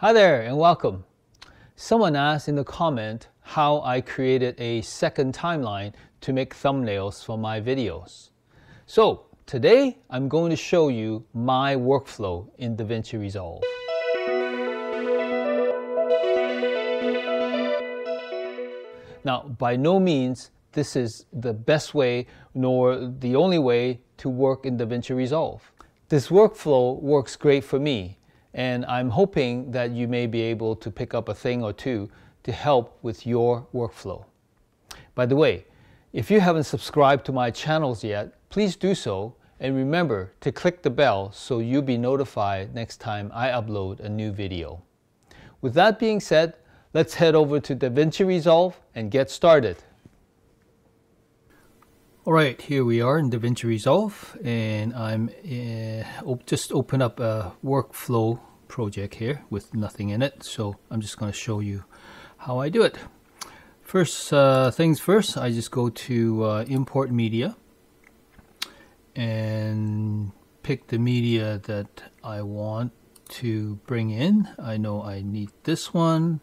Hi there and welcome. Someone asked in the comment how I created a second timeline to make thumbnails for my videos. So today I'm going to show you my workflow in DaVinci Resolve. Now, by no means this is the best way nor the only way to work in DaVinci Resolve. This workflow works great for me, and I'm hoping that you may be able to pick up a thing or two to help with your workflow. By the way, if you haven't subscribed to my channels yet, please do so, and remember to click the bell so you'll be notified next time I upload a new video. With that being said, let's head over to DaVinci Resolve and get started. Alright, here we are in DaVinci Resolve, and I'm just open up a workflow project here with nothing in it, so I'm just going to show you how I do it. First things first, I just go to import media and pick the media that I want to bring in. I know I need this one.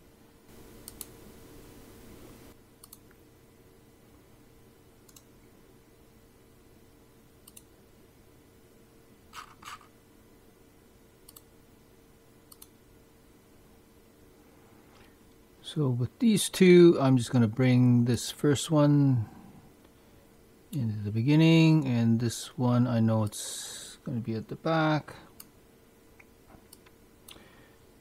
So with these two, I'm just going to bring this first one into the beginning, and this one, I know it's going to be at the back.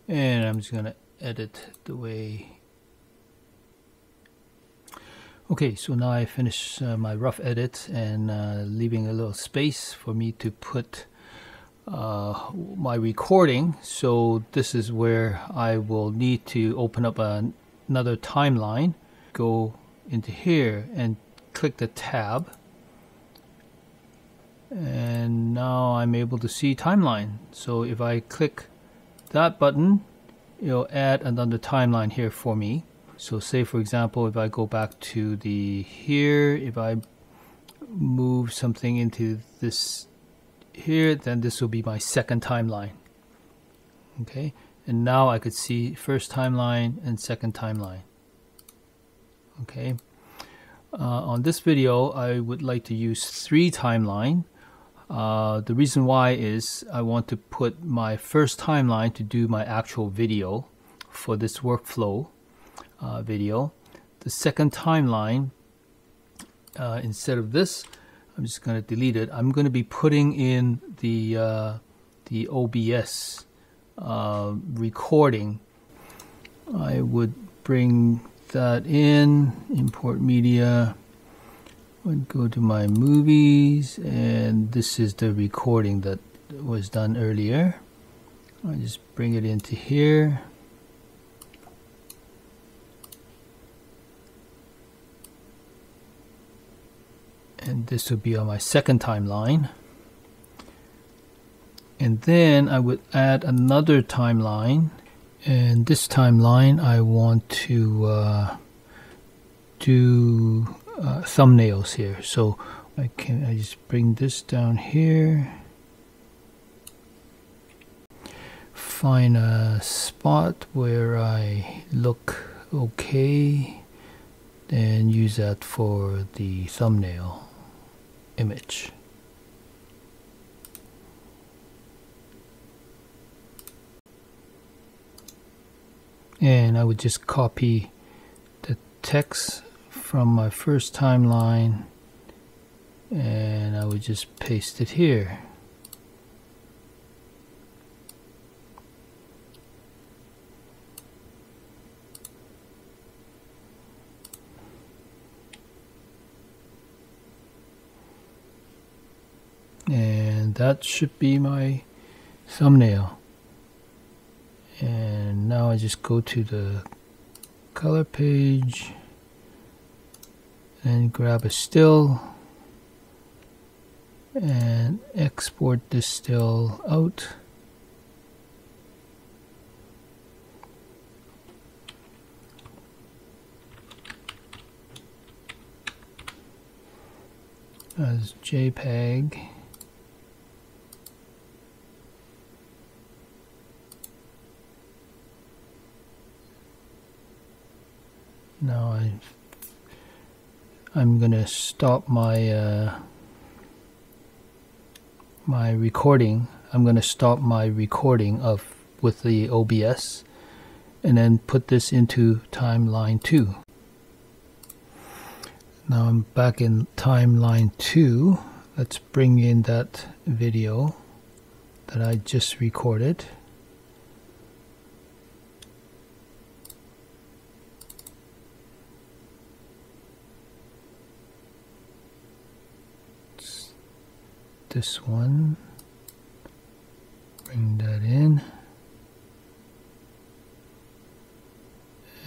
And I'm just going to edit the way. Okay, so now I finish my rough edit, and leaving a little space for me to put my recording. So this is where I will need to open up another timeline, go into here and click the tab, and now I'm able to see timeline. So if I click that button, it'll add another timeline here for me. So say for example, if I go back to the here, if I move something into this here, then this will be my second timeline. Okay, and now I could see first timeline and second timeline. Okay, on this video I would like to use three timeline. The reason why is I want to put my first timeline to do my actual video for this workflow video. The second timeline, instead of this, I'm just going to delete it. I'm going to be putting in the OBS recording. I would bring that in, import media, would go to my movies, and this is the recording that was done earlier. I just bring it into here. And this would be on my second timeline. And then I would add another timeline. And this timeline I want to do thumbnails here. So I just bring this down here. Find a spot where I look okay. Then use that for the thumbnail image. And I would just copy the text from my first timeline, and I would just paste it here. And that should be my thumbnail. And now I just go to the color page and grab a still and export this still out. As JPEG. Now I'm gonna stop my my recording. I'm gonna stop my recording with the OBS, and then put this into timeline 2. Now I'm back in timeline 2. Let's bring in that video that I just recorded. It's this one. Bring that in.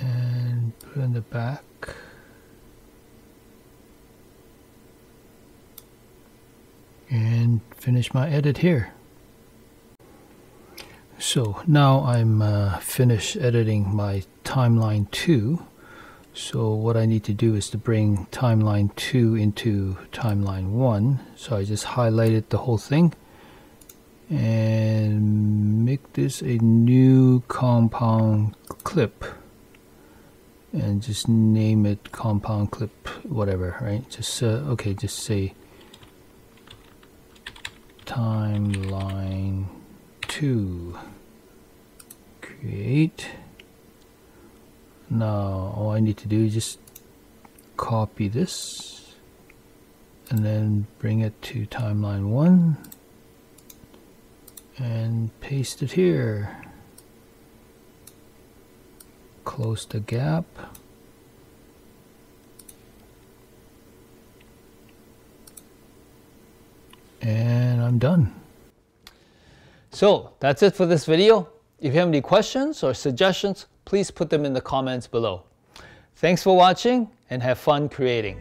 And put it in the back. And finish my edit here. So now I'm finished editing my timeline 2. So what I need to do is to bring timeline 2 into timeline 1. So I just highlighted the whole thing and make this a new compound clip and just name it compound clip whatever, right? Just okay, just say timeline 2. Create. Now all I need to do is just copy this and then bring it to timeline 1 and paste it here. Close the gap. And I'm done. So that's it for this video. If you have any questions or suggestions, please put them in the comments below. Thanks for watching and have fun creating.